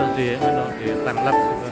Anh Long Thủy, Anh Long Thủy, tặng lắp